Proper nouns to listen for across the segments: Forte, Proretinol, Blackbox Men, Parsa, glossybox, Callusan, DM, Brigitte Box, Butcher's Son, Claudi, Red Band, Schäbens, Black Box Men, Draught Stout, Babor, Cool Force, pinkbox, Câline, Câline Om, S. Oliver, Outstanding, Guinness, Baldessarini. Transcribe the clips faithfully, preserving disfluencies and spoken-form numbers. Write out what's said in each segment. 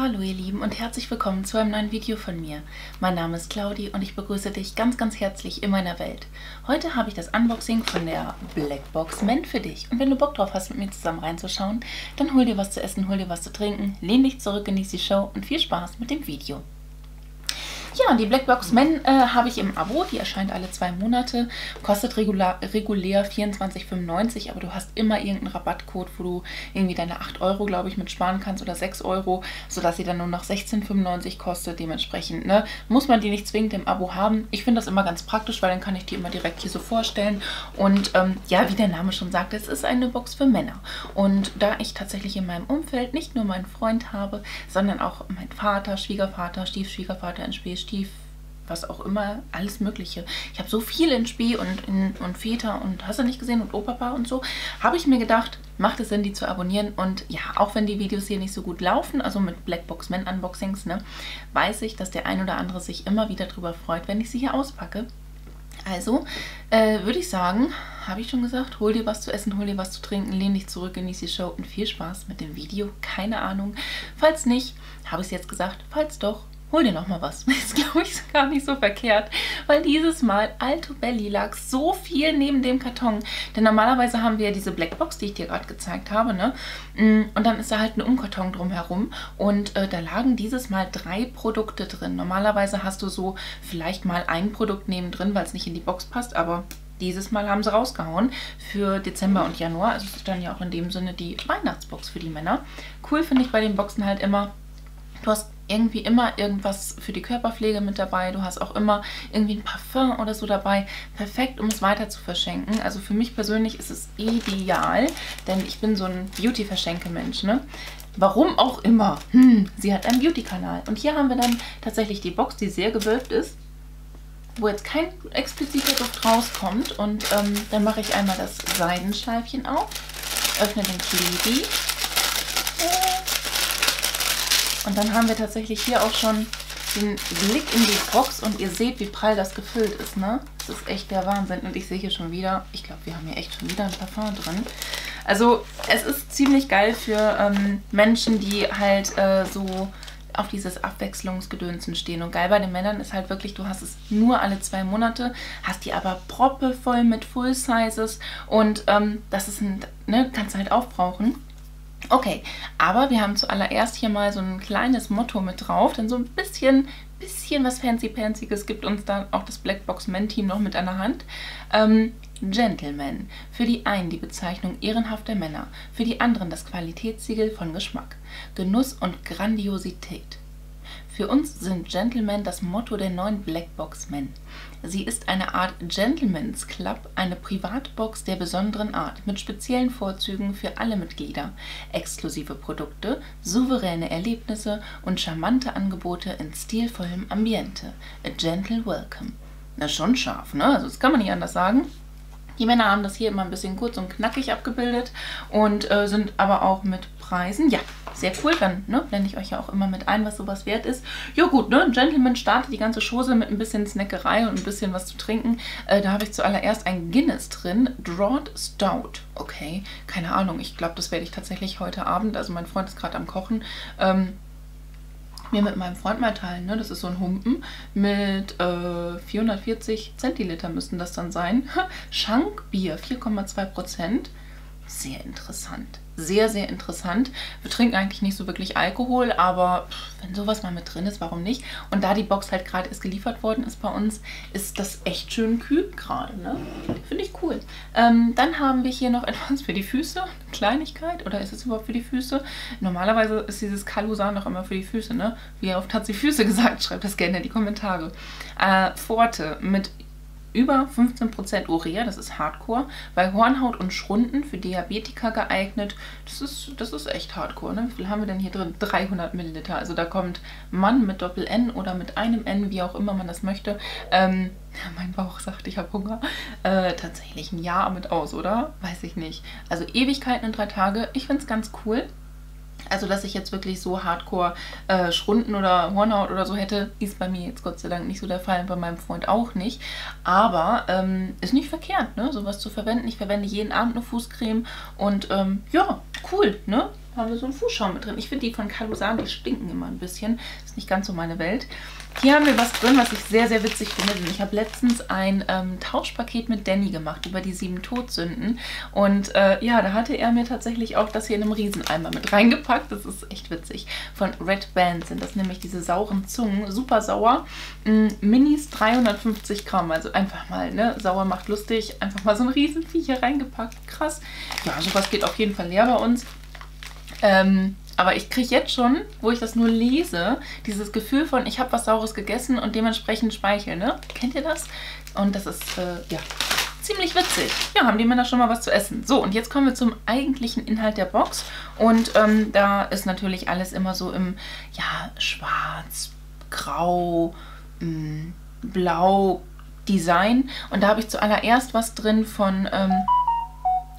Hallo ihr Lieben und herzlich willkommen zu einem neuen Video von mir. Mein Name ist Claudi und ich begrüße dich ganz ganz herzlich in meiner Welt. Heute habe ich das Unboxing von der Blackbox Men für dich und wenn du Bock drauf hast mit mir zusammen reinzuschauen, dann hol dir was zu essen, hol dir was zu trinken, lehn dich zurück, genieß die Show und viel Spaß mit dem Video. Ja, und die Blackbox Men äh, habe ich im Abo, die erscheint alle zwei Monate, kostet regular, regulär vierundzwanzig fünfundneunzig, aber du hast immer irgendeinen Rabattcode, wo du irgendwie deine acht Euro, glaube ich, mit sparen kannst oder sechs Euro, sodass sie dann nur noch sechzehn fünfundneunzig kostet, dementsprechend, ne, muss man die nicht zwingend im Abo haben. Ich finde das immer ganz praktisch, weil dann kann ich die immer direkt hier so vorstellen und ähm, ja, wie der Name schon sagt, es ist eine Box für Männer und da ich tatsächlich in meinem Umfeld nicht nur meinen Freund habe, sondern auch meinen Vater, Schwiegervater, Stiefschwiegervater in Spee, Stief, was auch immer, alles Mögliche. Ich habe so viel in Spee und, in, und Väter und hast du nicht gesehen und Opapa und so, habe ich mir gedacht, macht es Sinn, die zu abonnieren und ja, auch wenn die Videos hier nicht so gut laufen, also mit Blackbox Men Unboxings, ne, weiß ich, dass der ein oder andere sich immer wieder drüber freut, wenn ich sie hier auspacke. Also, äh, würde ich sagen, habe ich schon gesagt, hol dir was zu essen, hol dir was zu trinken, lehn dich zurück, genieß die Show und viel Spaß mit dem Video, keine Ahnung. Falls nicht, habe ich es jetzt gesagt, falls doch, hol dir nochmal was. Ist, glaube ich, gar nicht so verkehrt, weil dieses Mal Alto Belly lag so viel neben dem Karton. Denn normalerweise haben wir ja diese Blackbox, die ich dir gerade gezeigt habe, ne? Und dann ist da halt ein Umkarton drumherum und äh, da lagen dieses Mal drei Produkte drin. Normalerweise hast du so vielleicht mal ein Produkt nebendrin, weil es nicht in die Box passt, aber dieses Mal haben sie rausgehauen für Dezember und Januar. Also es ist dann ja auch in dem Sinne die Weihnachtsbox für die Männer. Cool finde ich bei den Boxen halt immer, du hast irgendwie immer irgendwas für die Körperpflege mit dabei. Du hast auch immer irgendwie ein Parfum oder so dabei. Perfekt, um es weiter zu verschenken. Also für mich persönlich ist es ideal, denn ich bin so ein Beauty-Verschenke-Mensch, ne? Warum auch immer. Hm, sie hat einen Beauty-Kanal. Und hier haben wir dann tatsächlich die Box, die sehr gewölbt ist, wo jetzt kein expliziter Duft rauskommt. Und ähm, dann mache ich einmal das Seidenschleifchen auf, öffne den Klebi. Und dann haben wir tatsächlich hier auch schon den Blick in die Box und ihr seht, wie prall das gefüllt ist, ne? Das ist echt der Wahnsinn. Und ich sehe hier schon wieder, ich glaube, wir haben hier echt schon wieder ein Parfum drin. Also es ist ziemlich geil für ähm, Menschen, die halt äh, so auf dieses Abwechslungsgedönsen stehen. Und geil bei den Männern ist halt wirklich, du hast es nur alle zwei Monate, hast die aber proppevoll mit Full Sizes und ähm, das ist ein, ne, kannst du halt aufbrauchen. Okay, aber wir haben zuallererst hier mal so ein kleines Motto mit drauf, denn so ein bisschen, bisschen was Fancy-Panziges gibt uns dann auch das Blackbox Men-Team noch mit an der Hand. Ähm, Gentlemen, für die einen die Bezeichnung ehrenhafter Männer, für die anderen das Qualitätssiegel von Geschmack, Genuss und Grandiosität. Für uns sind Gentlemen das Motto der neuen Blackbox Men. Sie ist eine Art Gentleman's Club, eine Privatbox der besonderen Art, mit speziellen Vorzügen für alle Mitglieder, exklusive Produkte, souveräne Erlebnisse und charmante Angebote in stilvollem Ambiente. A gentle welcome. Na, schon scharf, ne? Also das kann man nicht anders sagen. Die Männer haben das hier immer ein bisschen kurz und knackig abgebildet und äh, sind aber auch mit Preisen, ja, sehr cool, dann ne, blende ich euch ja auch immer mit ein, was sowas wert ist. Jo gut, ne, Gentleman startet die ganze Chose mit ein bisschen Snackerei und ein bisschen was zu trinken. Äh, da habe ich zuallererst ein Guinness drin, Draught Stout. Okay, keine Ahnung, ich glaube, das werde ich tatsächlich heute Abend, also mein Freund ist gerade am Kochen, ähm, mir mit meinem Freund mal teilen, ne? Das ist so ein Humpen mit äh, vierhundertvierzig Zentiliter müssten das dann sein. Schankbier, vier Komma zwei Prozent. Sehr interessant. Sehr, sehr interessant. Wir trinken eigentlich nicht so wirklich Alkohol, aber pff, wenn sowas mal mit drin ist, warum nicht? Und da die Box halt gerade erst geliefert worden ist bei uns, ist das echt schön kühl gerade, ne? Finde ich cool. Ähm, dann haben wir hier noch etwas für die Füße. Eine Kleinigkeit, oder ist es überhaupt für die Füße? Normalerweise ist dieses Callusan doch immer für die Füße, ne? Wie oft hat sie Füße gesagt? Schreibt das gerne in die Kommentare. Äh, Forte mit über fünfzehn Prozent Urea, das ist Hardcore, bei Hornhaut und Schrunden für Diabetiker geeignet. Das ist, das ist echt Hardcore, ne? Wie viel haben wir denn hier drin? dreihundert Milliliter. Also da kommt Mann mit Doppel-N oder mit einem N, wie auch immer man das möchte. Ähm, mein Bauch sagt, ich habe Hunger. Äh, tatsächlich ein Jahr mit aus, oder? Weiß ich nicht. Also Ewigkeiten in drei Tage. Ich finde es ganz cool. Also, dass ich jetzt wirklich so hardcore äh, Schrunden oder Hornhaut oder so hätte, ist bei mir jetzt Gott sei Dank nicht so der Fall und bei meinem Freund auch nicht. Aber ähm, ist nicht verkehrt, ne, sowas zu verwenden. Ich verwende jeden Abend eine Fußcreme und ähm, ja, cool, ne? haben wir so einen Fußschaum mit drin. Ich finde die von Callusan, die stinken immer ein bisschen. Ist nicht ganz so meine Welt. Hier haben wir was drin, was ich sehr, sehr witzig finde. Denn ich habe letztens ein ähm, Tauschpaket mit Danny gemacht über die sieben Todsünden. Und äh, ja, da hatte er mir tatsächlich auch das hier in einem Rieseneimer mit reingepackt. Das ist echt witzig. Von Red Band sind das nämlich diese sauren Zungen. Super sauer. Mm, Minis dreihundertfünfzig Gramm. Also einfach mal, ne? Sauer macht lustig. Einfach mal so ein Riesenviecher reingepackt. Krass. Ja, sowas geht auf jeden Fall leer bei uns. Ähm, aber ich kriege jetzt schon, wo ich das nur lese, dieses Gefühl von, ich habe was Saures gegessen und dementsprechend Speichel, ne? Kennt ihr das? Und das ist, äh, ja, ziemlich witzig. Ja, haben die Männer schon mal was zu essen. So, und jetzt kommen wir zum eigentlichen Inhalt der Box. Und ähm, da ist natürlich alles immer so im, ja, schwarz, grau, mh, blau Design. Und da habe ich zuallererst was drin von, ähm,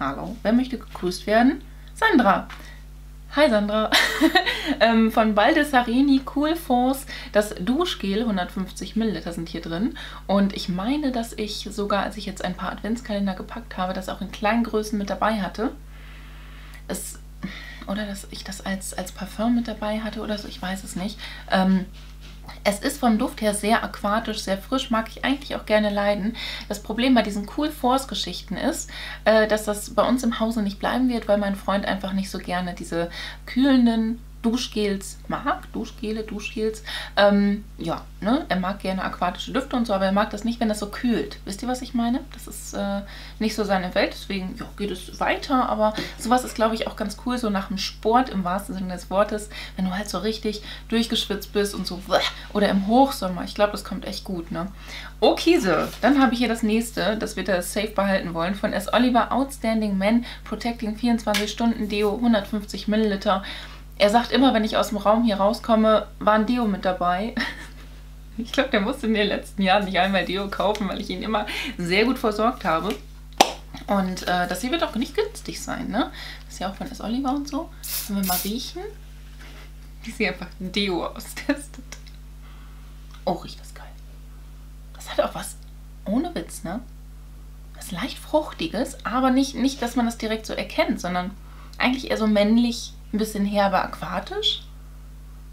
hallo, wer möchte gegrüßt werden? Sandra. Hi Sandra, ähm, von Baldessarini, Cool Force, das Duschgel, hundertfünfzig Milliliter sind hier drin. Und ich meine, dass ich sogar, als ich jetzt ein paar Adventskalender gepackt habe, das auch in kleinen Größen mit dabei hatte. Es, oder dass ich das als, als Parfum mit dabei hatte oder so, ich weiß es nicht. Ähm, Es ist vom Duft her sehr aquatisch, sehr frisch, mag ich eigentlich auch gerne leiden. Das Problem bei diesen Cool Force Geschichten ist, äh, dass das bei uns im Hause nicht bleiben wird, weil mein Freund einfach nicht so gerne diese kühlenden Duschgels mag. Duschgele, Duschgels. Ähm, ja, ne? Er mag gerne aquatische Düfte und so, aber er mag das nicht, wenn das so kühlt. Wisst ihr, was ich meine? Das ist äh, nicht so seine Welt, deswegen ja, geht es weiter, aber sowas ist, glaube ich, auch ganz cool, so nach dem Sport im wahrsten Sinne des Wortes, wenn du halt so richtig durchgeschwitzt bist und so, oder im Hochsommer. Ich glaube, das kommt echt gut, ne? Okay, so. Dann habe ich hier das nächste, das wir da safe behalten wollen, von S. Oliver, Outstanding Men, Protecting vierundzwanzig Stunden Deo, hundertfünfzig Milliliter. Er sagt immer, wenn ich aus dem Raum hier rauskomme, war ein Deo mit dabei. Ich glaube, der musste in den letzten Jahren nicht einmal Deo kaufen, weil ich ihn immer sehr gut versorgt habe. Und äh, das hier wird auch nicht günstig sein, ne? Das ist ja auch von S. Oliver und so. Wenn wir mal riechen, wie sie einfach ein Deo austestet. Oh, riecht das geil. Das hat auch was, ohne Witz, ne? Was leicht Fruchtiges, aber nicht, nicht, dass man das direkt so erkennt, sondern eigentlich eher so männlich. Ein bisschen herber aquatisch,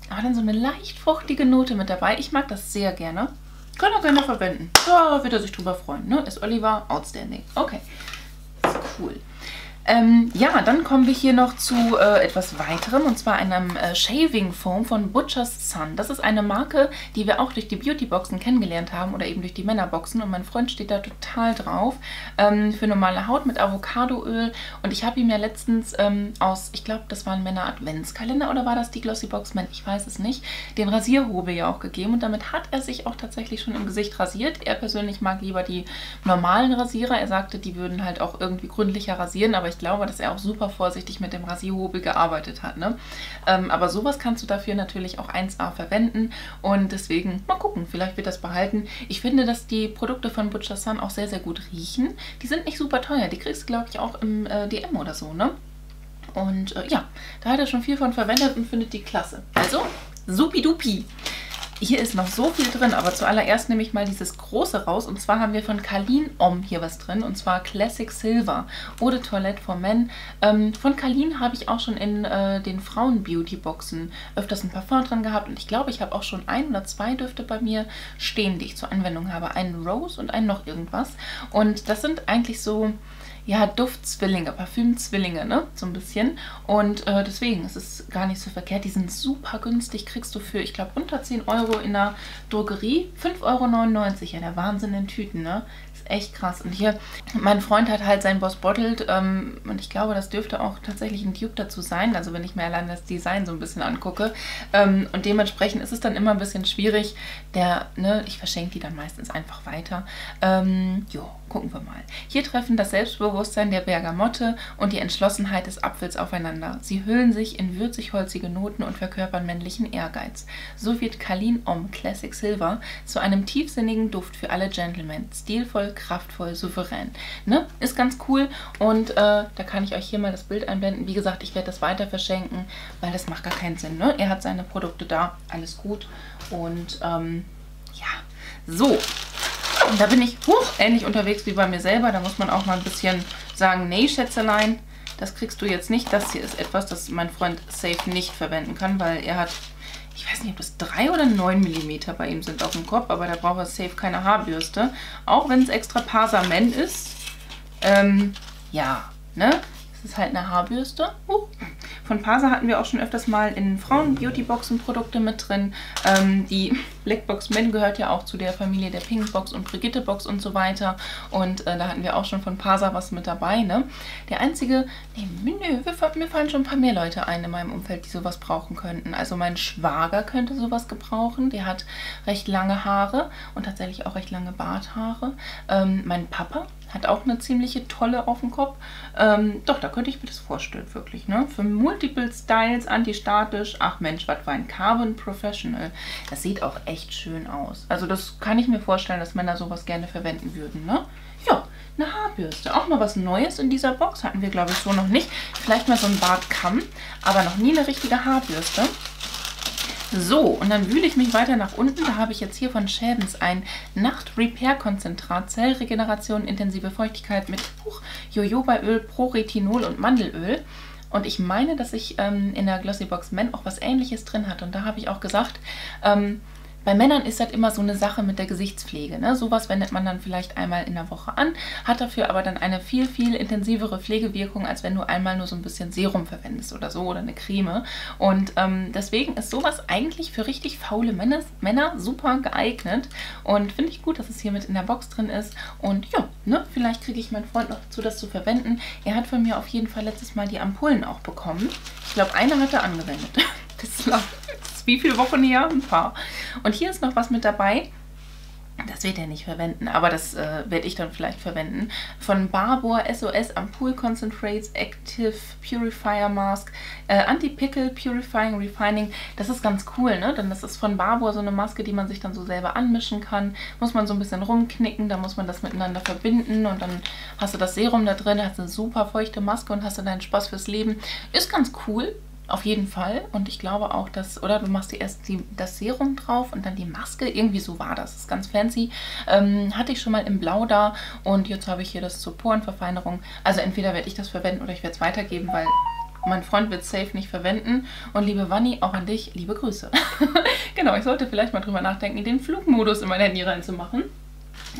aber dann so eine leicht fruchtige Note mit dabei. Ich mag das sehr gerne. Könnt ihr gerne verwenden. Da wird er sich drüber freuen. Ne? S. Oliver, Outstanding. Okay, das ist cool. Ähm, ja, dann kommen wir hier noch zu äh, etwas Weiterem, und zwar einem äh, Shaving Foam von Butcher's Son. Das ist eine Marke, die wir auch durch die Beautyboxen kennengelernt haben oder eben durch die Männerboxen, und mein Freund steht da total drauf, ähm, für normale Haut mit Avocadoöl, und ich habe ihm ja letztens ähm, aus, ich glaube, das war ein Männer-Adventskalender oder war das die Glossybox Men, ich weiß es nicht, den Rasierhobel ja auch gegeben, und damit hat er sich auch tatsächlich schon im Gesicht rasiert. Er persönlich mag lieber die normalen Rasierer, er sagte, die würden halt auch irgendwie gründlicher rasieren, aber ich Ich glaube, dass er auch super vorsichtig mit dem Rasierhobel gearbeitet hat, ne? Ähm, aber sowas kannst du dafür natürlich auch eins A verwenden, und deswegen mal gucken, vielleicht wird das behalten. Ich finde, dass die Produkte von Butcher's Son auch sehr, sehr gut riechen. Die sind nicht super teuer, die kriegst du, glaube ich, auch im äh, D M oder so, ne? Und äh, ja, da hat er schon viel von verwendet und findet die klasse. Also, supidupi! Hier ist noch so viel drin, aber zuallererst nehme ich mal dieses große raus. Und zwar haben wir von Câline Om hier was drin, und zwar Classic Silver Eau de Toilette for Men. Ähm, von Câline habe ich auch schon in äh, den Frauen-Beauty-Boxen öfters ein Parfum drin gehabt. Und ich glaube, ich habe auch schon ein oder zwei Düfte bei mir stehen, die ich zur Anwendung habe. Einen Rose und einen noch irgendwas. Und das sind eigentlich so... ja, Duftzwillinge, Parfümzwillinge, ne? So ein bisschen. Und äh, deswegen ist es gar nicht so verkehrt. Die sind super günstig. Kriegst du für, ich glaube, unter zehn Euro in der Drogerie. fünf Euro neunundneunzig. Ja, der Wahnsinn in Tüten, ne? Ist echt krass. Und hier, mein Freund hat halt seinen Boss Bottled. Ähm, und ich glaube, das dürfte auch tatsächlich ein Dupe dazu sein. Also, wenn ich mir allein das Design so ein bisschen angucke. Ähm, und dementsprechend ist es dann immer ein bisschen schwierig. Der, ne? Ich verschenke die dann meistens einfach weiter. Ähm, jo. Gucken wir mal. Hier treffen das Selbstbewusstsein der Bergamotte und die Entschlossenheit des Apfels aufeinander. Sie hüllen sich in würzig-holzige Noten und verkörpern männlichen Ehrgeiz. So wird Câline Om Classic Silver zu einem tiefsinnigen Duft für alle Gentlemen. Stilvoll, kraftvoll, souverän. Ne? Ist ganz cool, und äh, da kann ich euch hier mal das Bild einblenden. Wie gesagt, ich werde das weiter verschenken, weil das macht gar keinen Sinn. Ne? Er hat seine Produkte da, alles gut, und ähm, ja, so. Und da bin ich huch, ähnlich unterwegs wie bei mir selber. Da muss man auch mal ein bisschen sagen, nee, Schätzelein, Das kriegst du jetzt nicht. Das hier ist etwas, das mein Freund safe nicht verwenden kann, weil er hat, ich weiß nicht, ob das drei oder neun Millimeter bei ihm sind auf dem Kopf, aber da braucht er safe keine Haarbürste. Auch wenn es extra Parsa Men ist. Ähm, ja, ne? Das ist halt eine Haarbürste. Uh. Von Parsa hatten wir auch schon öfters mal in Frauen-Beauty-Boxen Produkte mit drin. Ähm, die Blackbox Men gehört ja auch zu der Familie der Pinkbox und Brigitte-Box und so weiter. Und äh, da hatten wir auch schon von Parsa was mit dabei, ne? Der einzige... Nee, nö, mir fallen schon ein paar mehr Leute ein in meinem Umfeld, die sowas brauchen könnten. Also mein Schwager könnte sowas gebrauchen. Der hat recht lange Haare und tatsächlich auch recht lange Barthaare. Ähm, mein Papa hat auch eine ziemliche tolle auf dem Kopf. Ähm, doch, da könnte ich mir das vorstellen, wirklich, ne? Für Multiple Styles, antistatisch. Ach Mensch, was war ein Carbon Professional? Das sieht auch echt schön aus. Also das kann ich mir vorstellen, dass Männer sowas gerne verwenden würden, ne? Ja, eine Haarbürste. Auch mal was Neues in dieser Box. Hatten wir, glaube ich, so noch nicht. Vielleicht mal so ein Bartkamm, aber noch nie eine richtige Haarbürste. So, und dann wühle ich mich weiter nach unten. Da habe ich jetzt hier von Schäbens ein Nacht-Repair-Konzentrat, Zellregeneration, intensive Feuchtigkeit mit Huch, Jojobaöl, Proretinol und Mandelöl. Und ich meine, dass ich ähm, in der Glossybox Men auch was Ähnliches drin hatte. Und da habe ich auch gesagt, ähm, bei Männern ist das immer so eine Sache mit der Gesichtspflege, ne? Sowas wendet man dann vielleicht einmal in der Woche an, hat dafür aber dann eine viel, viel intensivere Pflegewirkung, als wenn du einmal nur so ein bisschen Serum verwendest oder so oder eine Creme. Und ähm, deswegen ist sowas eigentlich für richtig faule Männer, Männer super geeignet. Und finde ich gut, dass es hier mit in der Box drin ist. Und ja, ne, vielleicht kriege ich meinen Freund noch dazu, das zu verwenden. Er hat von mir auf jeden Fall letztes Mal die Ampullen auch bekommen. Ich glaube, eine hat er angewendet. Das war... Wie viele Wochen her? Ein paar. Und hier ist noch was mit dabei. Das wird er nicht verwenden, aber das äh, werde ich dann vielleicht verwenden. Von Babor S O S Ampoule Concentrates Active Purifier Mask äh, Anti-Pickel Purifying Refining. Das ist ganz cool, ne? Denn das ist von Babor so eine Maske, die man sich dann so selber anmischen kann. Muss man so ein bisschen rumknicken, dann muss man das miteinander verbinden und dann hast du das Serum da drin, hast eine super feuchte Maske und hast dann deinen Spaß fürs Leben. Ist ganz cool. Auf jeden Fall. Und ich glaube auch, dass, oder du machst dir erst die, das Serum drauf und dann die Maske. Irgendwie so war das. Das ist ganz fancy. Ähm, hatte ich schon mal im Blau da und jetzt habe ich hier das zur Porenverfeinerung. Also entweder werde ich das verwenden oder ich werde es weitergeben, weil mein Freund wird es safe nicht verwenden. Und liebe Wanni, auch an dich, liebe Grüße. Genau, ich sollte vielleicht mal drüber nachdenken, den Flugmodus in mein Handy reinzumachen.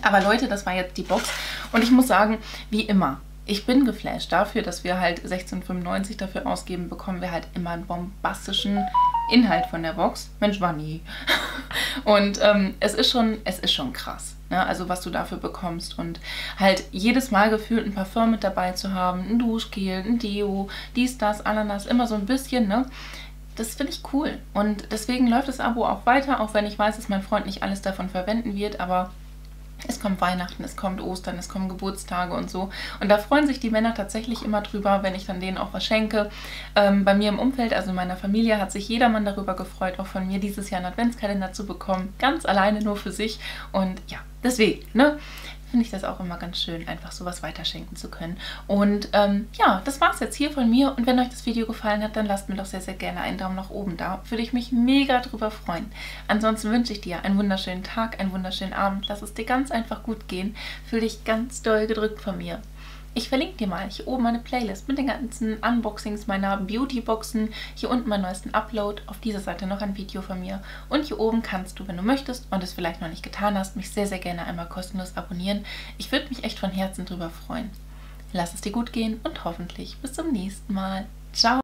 Aber Leute, das war jetzt die Box. Und ich muss sagen, wie immer, ich bin geflasht dafür, dass wir halt sechzehn fünfundneunzig dafür ausgeben, bekommen wir halt immer einen bombastischen Inhalt von der Box. Mensch, war nie. Und ähm, es ist schon, es ist schon krass, ne? Also was du dafür bekommst. Und halt jedes Mal gefühlt ein Parfum mit dabei zu haben, ein Duschgel, ein Deo, dies, das, Ananas, immer so ein bisschen, ne? Das finde ich cool. Und deswegen läuft das Abo auch weiter, auch wenn ich weiß, dass mein Freund nicht alles davon verwenden wird, aber... Es kommt Weihnachten, es kommt Ostern, es kommen Geburtstage und so. Und da freuen sich die Männer tatsächlich immer drüber, wenn ich dann denen auch was schenke. Ähm, bei mir im Umfeld, also in meiner Familie, hat sich jedermann darüber gefreut, auch von mir dieses Jahr einen Adventskalender zu bekommen. Ganz alleine nur für sich. Und ja, deswegen, ne? Finde ich das auch immer ganz schön, einfach sowas weiterschenken zu können. Und ähm, ja, das war es jetzt hier von mir. Und wenn euch das Video gefallen hat, dann lasst mir doch sehr, sehr gerne einen Daumen nach oben da. Würde ich mich mega drüber freuen. Ansonsten wünsche ich dir einen wunderschönen Tag, einen wunderschönen Abend. Lass es dir ganz einfach gut gehen. Fühl dich ganz doll gedrückt von mir. Ich verlinke dir mal hier oben meine Playlist mit den ganzen Unboxings meiner Beauty-Boxen. Hier unten meinen neuesten Upload. Auf dieser Seite noch ein Video von mir. Und hier oben kannst du, wenn du möchtest und es vielleicht noch nicht getan hast, mich sehr, sehr gerne einmal kostenlos abonnieren. Ich würde mich echt von Herzen drüber freuen. Lass es dir gut gehen und hoffentlich bis zum nächsten Mal. Ciao!